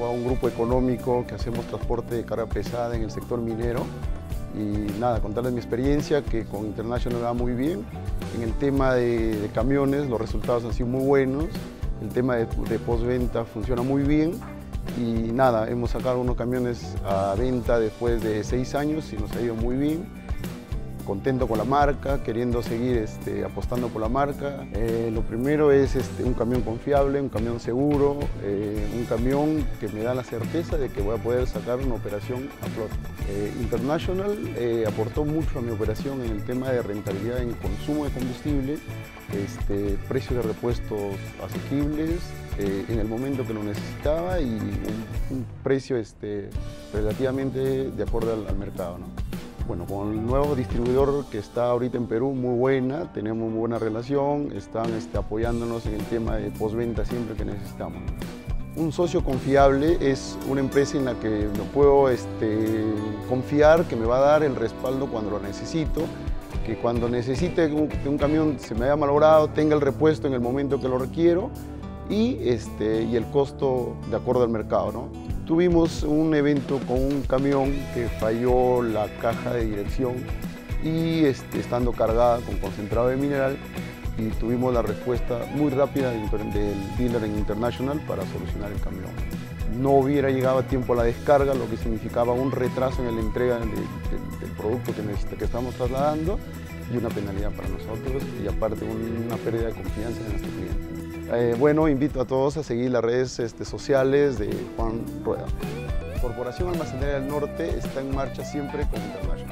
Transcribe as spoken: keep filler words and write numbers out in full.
A un grupo económico que hacemos transporte de carga pesada en el sector minero y nada, contarles mi experiencia que con International va muy bien. En el tema de, de camiones los resultados han sido muy buenos, el tema de, de postventa funciona muy bien y nada, hemos sacado unos camiones a venta después de seis años y nos ha ido muy bien. Contento con la marca, queriendo seguir este, apostando por la marca. Eh, lo primero es este, un camión confiable, un camión seguro, eh, un camión que me da la certeza de que voy a poder sacar una operación a flote. Eh, International eh, aportó mucho a mi operación en el tema de rentabilidad en consumo de combustible, este, precios de repuestos asequibles, eh, en el momento que lo necesitaba y un, un precio este, relativamente de acuerdo al, al mercado, ¿no? Bueno, con el nuevo distribuidor que está ahorita en Perú, muy buena, tenemos muy buena relación, están este, apoyándonos en el tema de postventa siempre que necesitamos. Un socio confiable es una empresa en la que me puedo este, confiar, que me va a dar el respaldo cuando lo necesito, que cuando necesite un, que un camión se me haya malogrado, tenga el repuesto en el momento que lo requiero y, este, y el costo de acuerdo al mercado, ¿no? Tuvimos un evento con un camión que falló la caja de dirección y este, estando cargada con concentrado de mineral y tuvimos la respuesta muy rápida del, del dealer en International para solucionar el camión. No hubiera llegado a tiempo a la descarga, lo que significaba un retraso en la entrega de, de, del producto que, necesita, que estamos trasladando y una penalidad para nosotros y aparte una pérdida de confianza en nuestro cliente. Eh, bueno, invito a todos a seguir las redes este, sociales de Juan Rueda. Corporación Almacenera del Norte está en marcha siempre con International.